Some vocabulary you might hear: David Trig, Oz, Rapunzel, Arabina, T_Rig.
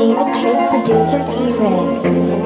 David Trig, producer T-Ray.